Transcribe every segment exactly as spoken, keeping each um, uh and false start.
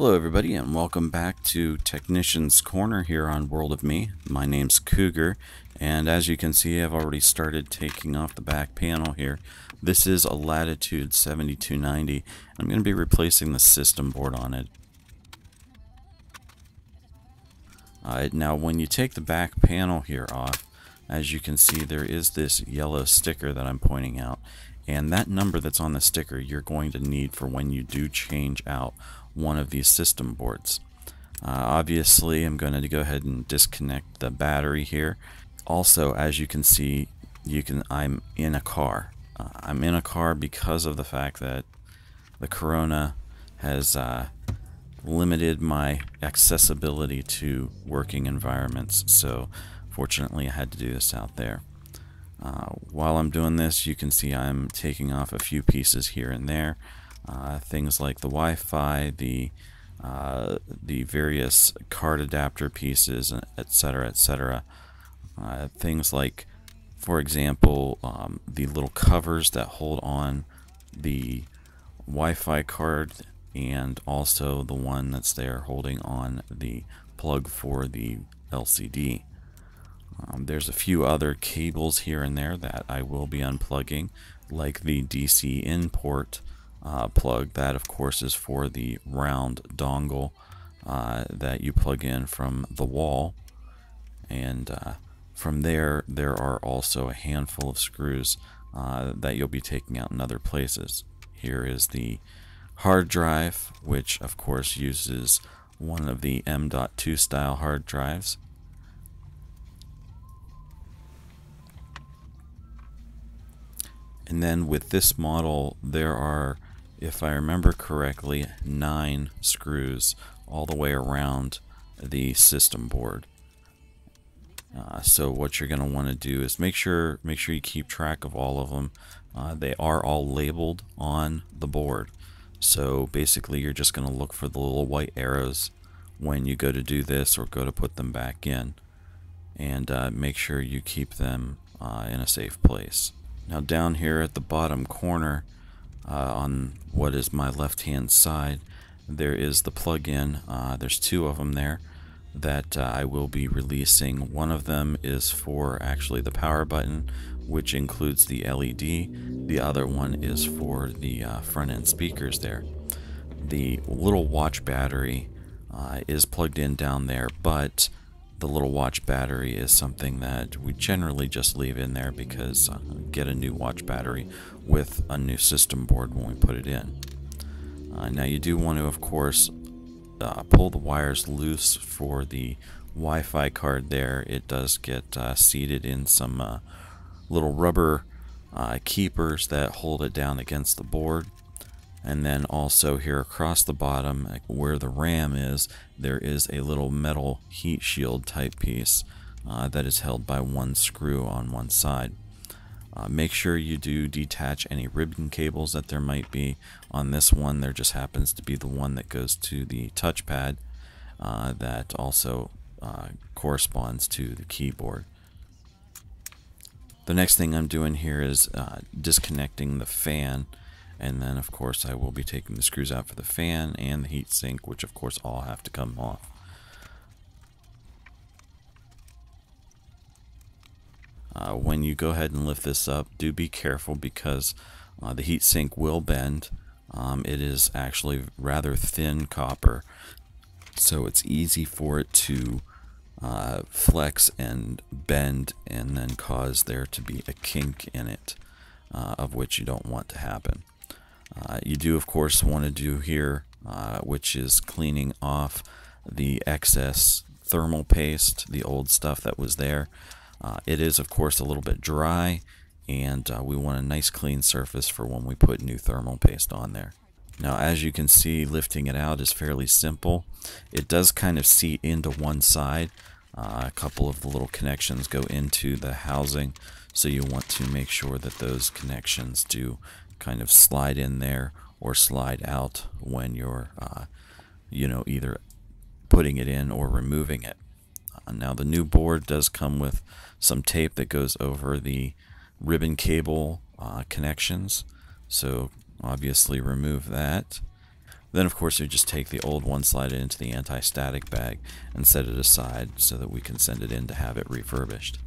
Hello everybody, and welcome back to Technician's Corner here on World of Me. My name's Cougar, and as you can see, I've already started taking off the back panel here. This is a Latitude seventy-two ninety. I'm going to be replacing the system board on it. Uh, now when you take the back panel here off, as you can see, there is this yellow sticker that I'm pointing out, and that number that's on the sticker you're going to need for when you do change out one of these system boards. Uh, obviously, I'm going to go ahead and disconnect the battery here. Also, as you can see, you can I'm in a car. Uh, I'm in a car because of the fact that the corona has uh, limited my accessibility to working environments. So, fortunately, I had to do this out there. Uh, while I'm doing this, you can see I'm taking off a few pieces here and there. Uh, things like the Wi-Fi, the uh, the various card adapter pieces, et cetera, et cetera. Uh, things like, for example, um, the little covers that hold on the Wi-Fi card, and also the one that's there holding on the plug for the L C D. Um, there's a few other cables here and there that I will be unplugging, like the D C I N port uh, plug. That, of course, is for the round dongle uh, that you plug in from the wall. And uh, from there, there are also a handful of screws uh, that you'll be taking out in other places. Here is the hard drive, which, of course, uses one of the M dot two style hard drives. And then with this model, there are, if I remember correctly, nine screws all the way around the system board. Uh, so what you're going to want to do is make sure make sure you keep track of all of them. Uh, they are all labeled on the board. So basically, you're just going to look for the little white arrows when you go to do this or go to put them back in, and uh, make sure you keep them uh, in a safe place. Now down here at the bottom corner, uh, on what is my left-hand side, there is the plug-in. Uh, there's two of them there that uh, I will be releasing. One of them is for actually the power button, which includes the L E D. The other one is for the uh, front-end speakers there. The little watch battery uh, is plugged in down there, but the little watch battery is something that we generally just leave in there because uh, get a new watch battery with a new system board when we put it in. Uh, now you do want to, of course, uh, pull the wires loose for the Wi-Fi card there. It does get uh, seated in some uh, little rubber uh, keepers that hold it down against the board. And then also here across the bottom where the RAM is, there is a little metal heat shield type piece uh, that is held by one screw on one side. Uh, make sure you do detach any ribbon cables that there might be. On this one, there just happens to be the one that goes to the touchpad uh, that also uh, corresponds to the keyboard. The next thing I'm doing here is uh, disconnecting the fan. And then, of course, I will be taking the screws out for the fan and the heatsink, which, of course, all have to come off. Uh, when you go ahead and lift this up, do be careful because uh, the heatsink will bend. Um, it is actually rather thin copper, so it's easy for it to uh, flex and bend and then cause there to be a kink in it, uh, of which you don't want to happen. Uh, you do, of course, want to do here, uh, which is cleaning off the excess thermal paste, the old stuff that was there. Uh, it is, of course, a little bit dry, and uh, we want a nice clean surface for when we put new thermal paste on there. Now, as you can see, lifting it out is fairly simple. It does kind of seat into one side. Uh, a couple of the little connections go into the housing, so you want to make sure that those connections do kind of slide in there or slide out when you're, uh, you know, either putting it in or removing it. Uh, now the new board does come with some tape that goes over the ribbon cable uh, connections, so obviously remove that. Then of course we just take the old one, slide it into the anti-static bag and set it aside so that we can send it in to have it refurbished.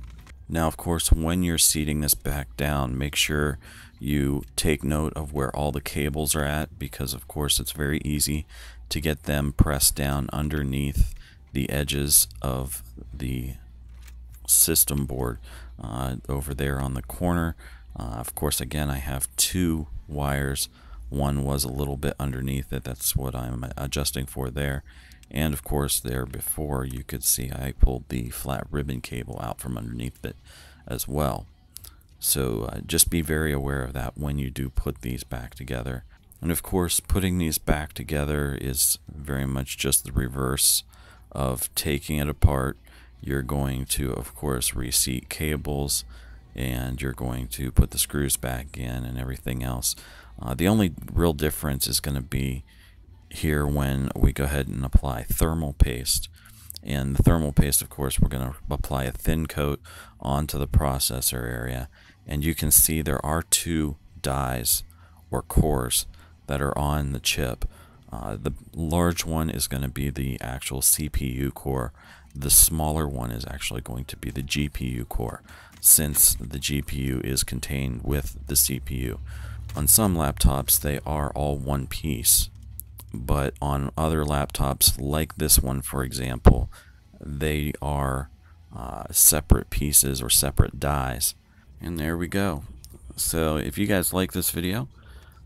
Now of course when you're seating this back down, make sure you take note of where all the cables are at, because of course it's very easy to get them pressed down underneath the edges of the system board uh, over there on the corner. Uh, of course again I have two wires. One was a little bit underneath it, that's what I'm adjusting for there. And of course there before you could see I pulled the flat ribbon cable out from underneath it as well. So uh, just be very aware of that when you do put these back together. And of course putting these back together is very much just the reverse of taking it apart. You're going to of course reseat cables and you're going to put the screws back in and everything else. Uh, the only real difference is going to be here when we go ahead and apply thermal paste. And the thermal paste, of course, we're going to apply a thin coat onto the processor area. And you can see there are two dies or cores that are on the chip. Uh, the large one is going to be the actual C P U core. The smaller one is actually going to be the G P U core, since the G P U is contained with the C P U. On some laptops they are all one piece, but on other laptops like this one for example, they are uh, separate pieces or separate dies. And there we go. So if you guys like this video,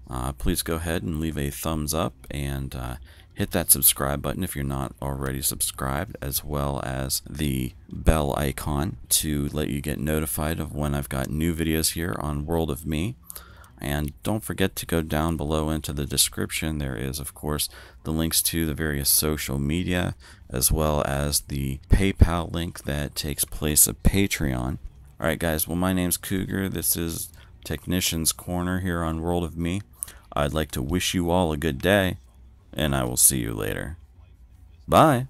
uh, please go ahead and leave a thumbs up and uh, hit that subscribe button if you're not already subscribed, as well as the bell icon to let you get notified of when I've got new videos here on World of Me. And don't forget to go down below into the description. There is, of course, the links to the various social media, as well as the PayPal link that takes place at Patreon. All right, guys. Well, my name's Cougar. This is Technician's Corner here on World of Me. I'd like to wish you all a good day, and I will see you later. Bye.